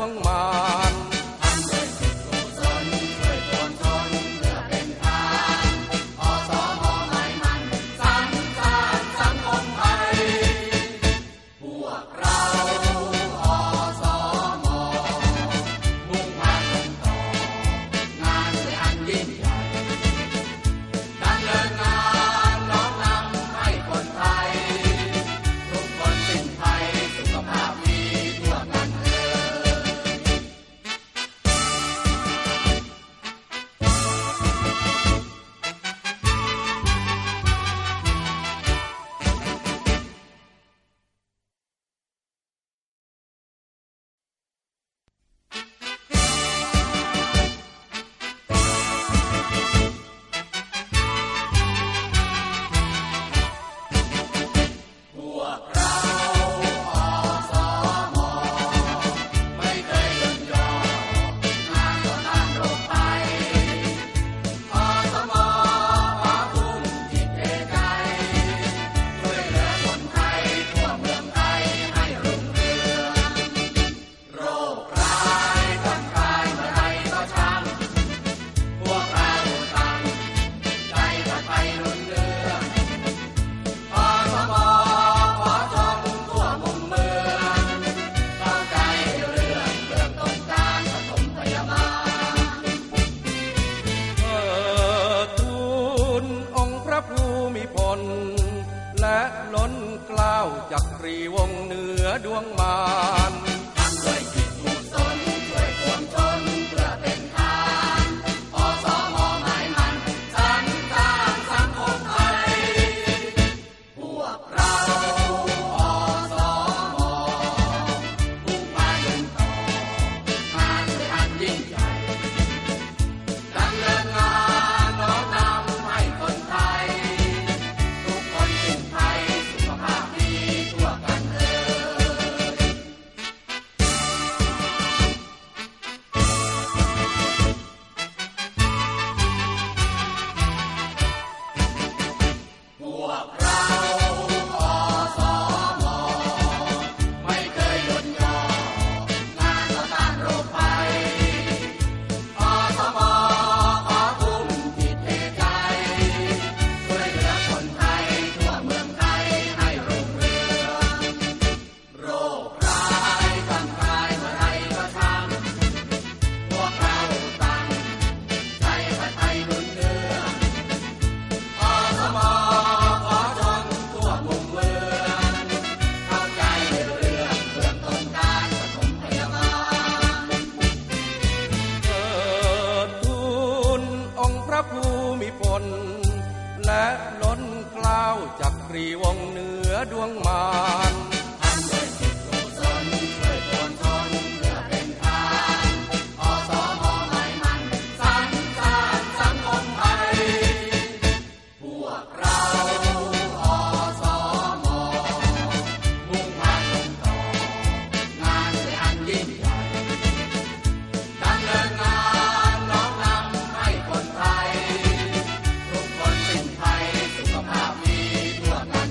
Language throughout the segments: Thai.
วงมานทำด้วยจิตกุศลช่วยปวงชนเพื่อเป็นทางอสมไม่มันสร้างสรรค์สังคมไทยพวกเราอสมมุ่งมั่นต่องานด้วยอันยิ่งใหญ่ดำเนินงานน้อมนำให้คนไทยทุกคนสิ้นภัยสุขภาพดีทั่วกัน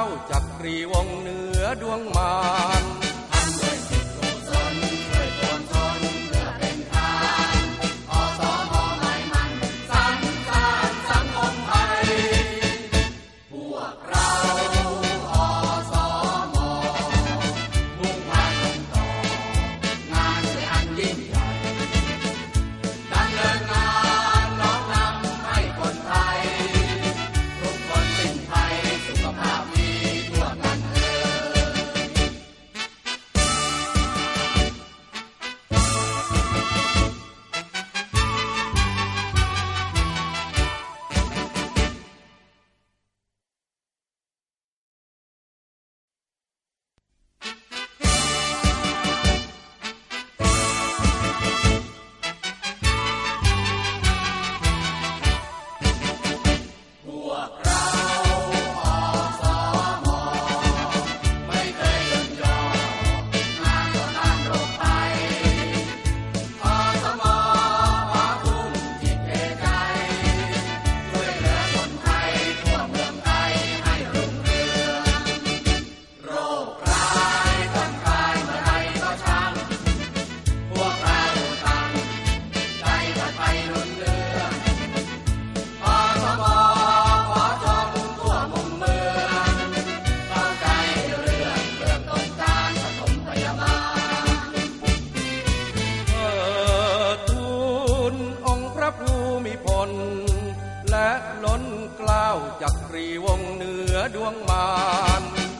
าวจักรีวงเหนือดวงมาร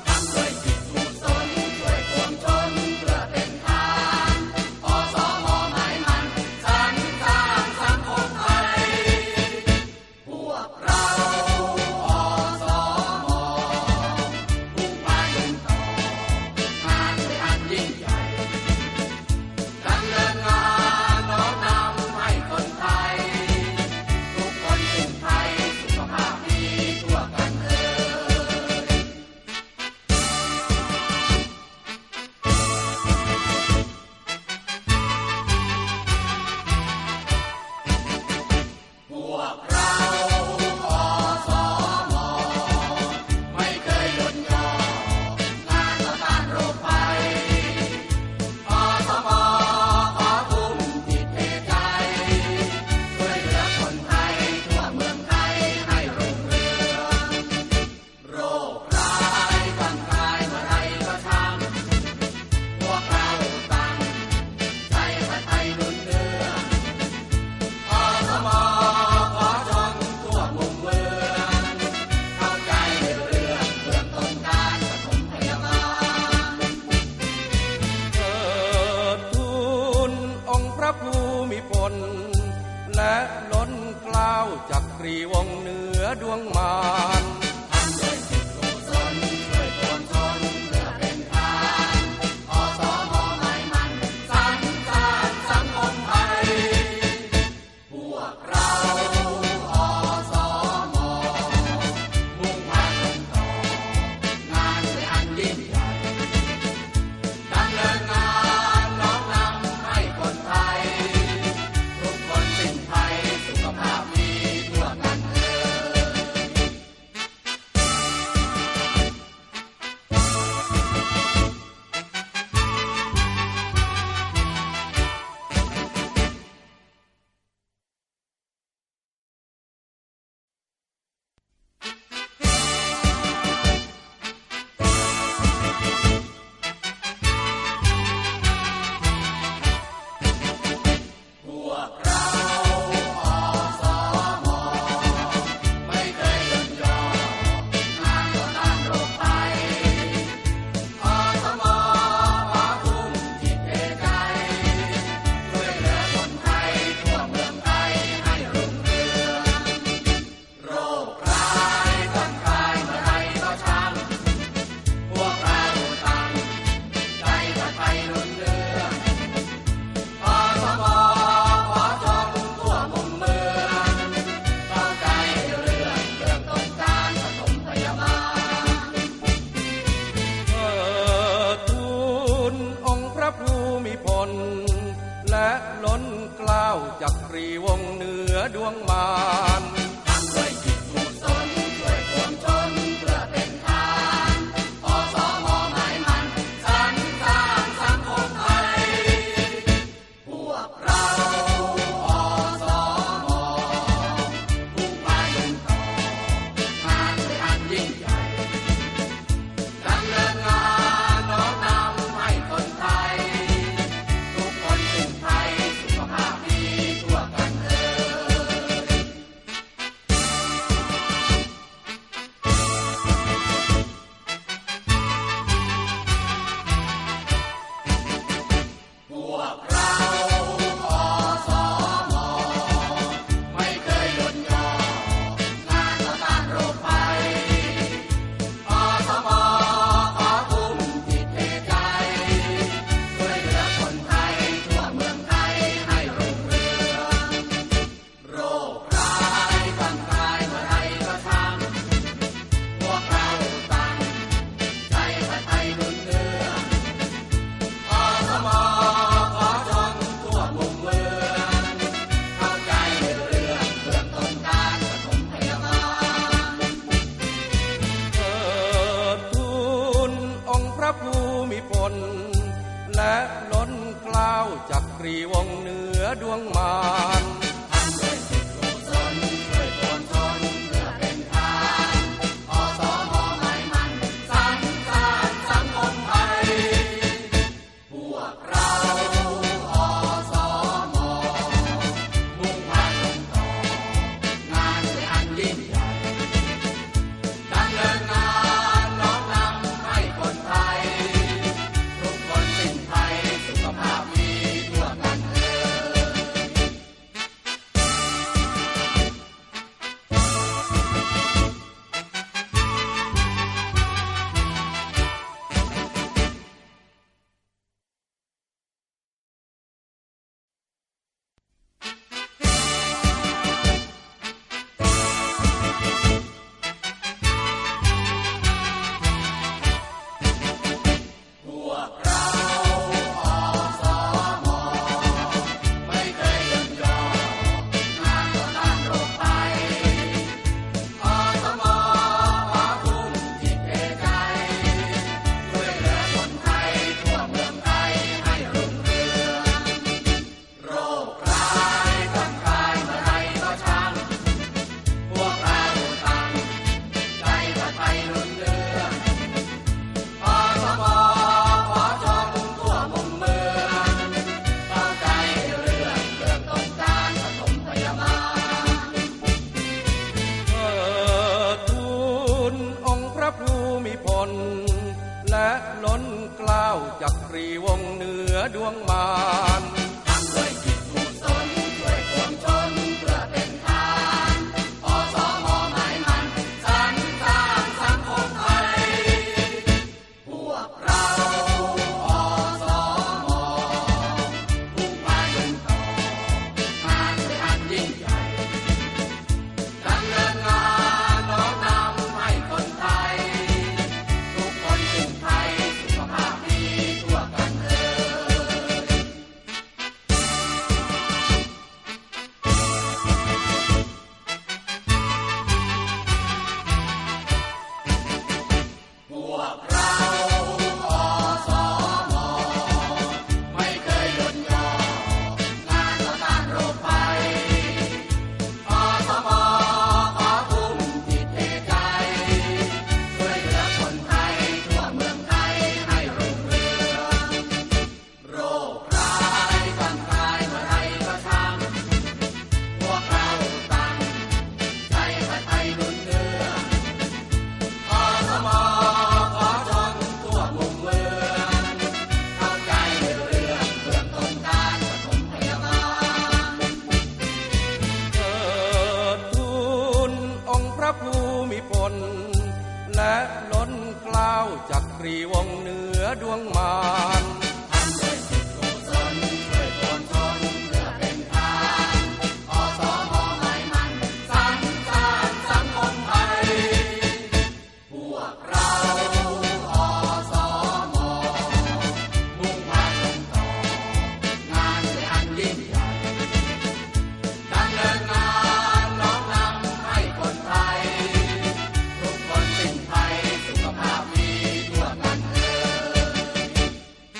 ทำด้วยจิตกุศลด้วยปวงชนเพื่อเป็นทานอสมไม่มันสรรสร้างสังคมไทยพวกเราอสมมุ่งพากันต่องานด้วยอันยิ่งใหญ่ดำเนินงานน้อมนำให้คนไทยทุกคนสิ้นไทยสุขภาพดีทั่วกันเถิดและล้นเกล้าจักรีวงเหนือดวงมารทำด้วยจิตกุศลด้วยปวงชนเพื่อเป็นทานอสมไม่มันสรรสร้างสังคมไทยพวกเราอสมมุ่งพากันต่องานด้วยอันยิ่งใหญ่ดำเนินงานน้อมนำให้คนไทยและล้นเกล้าจักรีวงเหนือดวงมารทำด้วยจิตกุศลด้วยปวงชนเพื่อเป็นทาน และล้นเกล้าจักรีวงเหนือดวงมารทำด้วยสิทธิ์กุศลด้วยโพนทนเพื่อเป็นทานอสมไม่มันสรรสร้างสังคมไทยพวกเราอสมมุ่งมั่นต่องานอันยิ่งใหญ่ดำเนินงานน้อมนำให้คนไทยทุกคนสิ้นไทยสุขภาพดีทั่วกันเถิดและล้นเกล้าจักรีวงเหนือดวงมารทำด้วยจิตมุ่งสนด้วยปวงชนเพื่อเป็นทานอสมไม่มันสรรสร้างสังคมไทยพวกเราอสมมุ่งมั่นต่องานอันยิ่งใหญ่ดำเนินงานน้อมนำให้คนไทยและล้นเกล้าจักรีวงเหนือดวงมารทำด้วยสิทธิ์กุศลด้วยโพนทนเพื่อเป็นทานอสมไม่มันสรรสร้างสังคมไทยพวกเราอสมมุ่งมั่นต่องานอันยิ่งใหญ่ดำเนินงานน้อมนำให้คนไทยทุกคนสิ้นไทยสุขภาพดีทั่วกันเถิด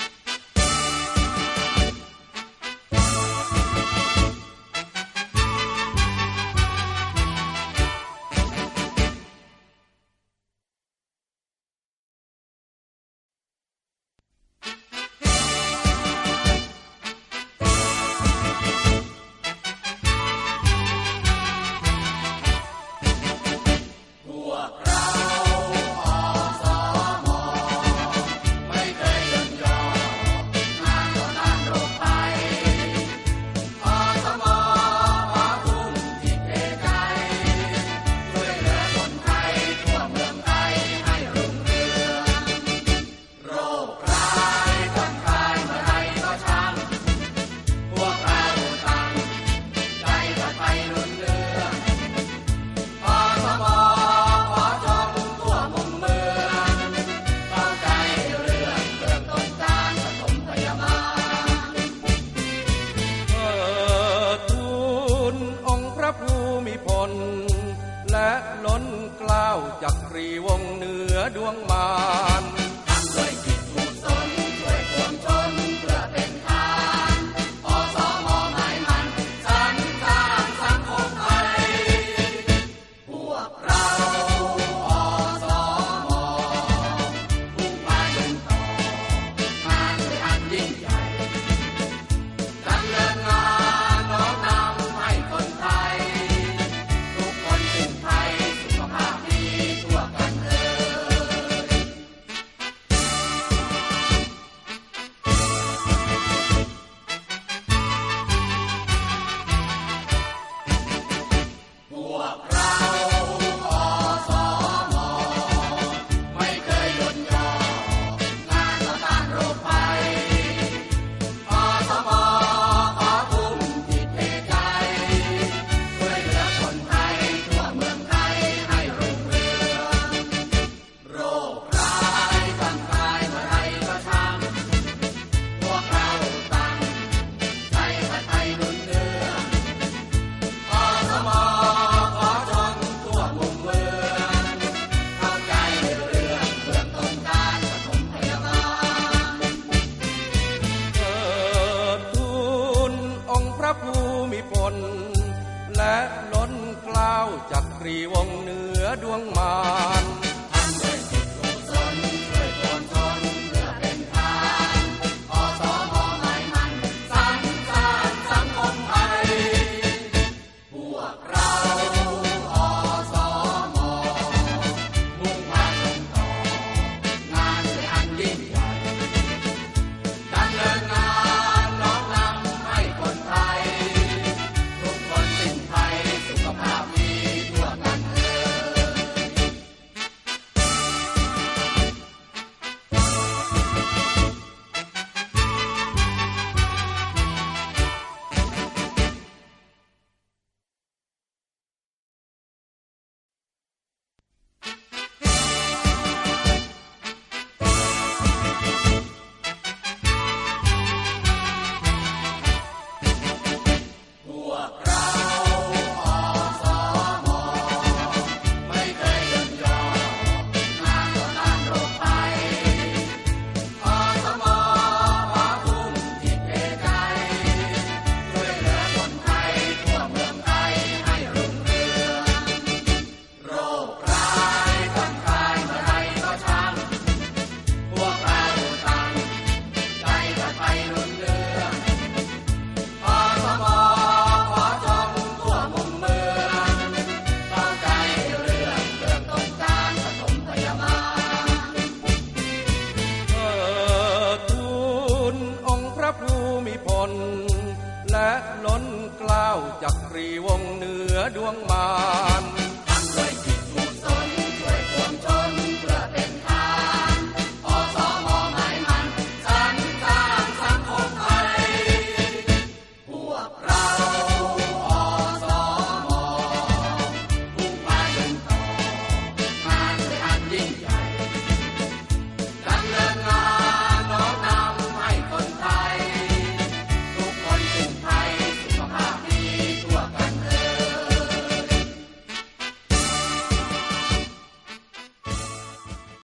จักรีวงเหนือดวงมารทำด้วยจิตมุ่งสนช่วยปวงชนเพื่อเป็นทานอสมไม่มันสรรสร้างสังคมไทยพวกเรา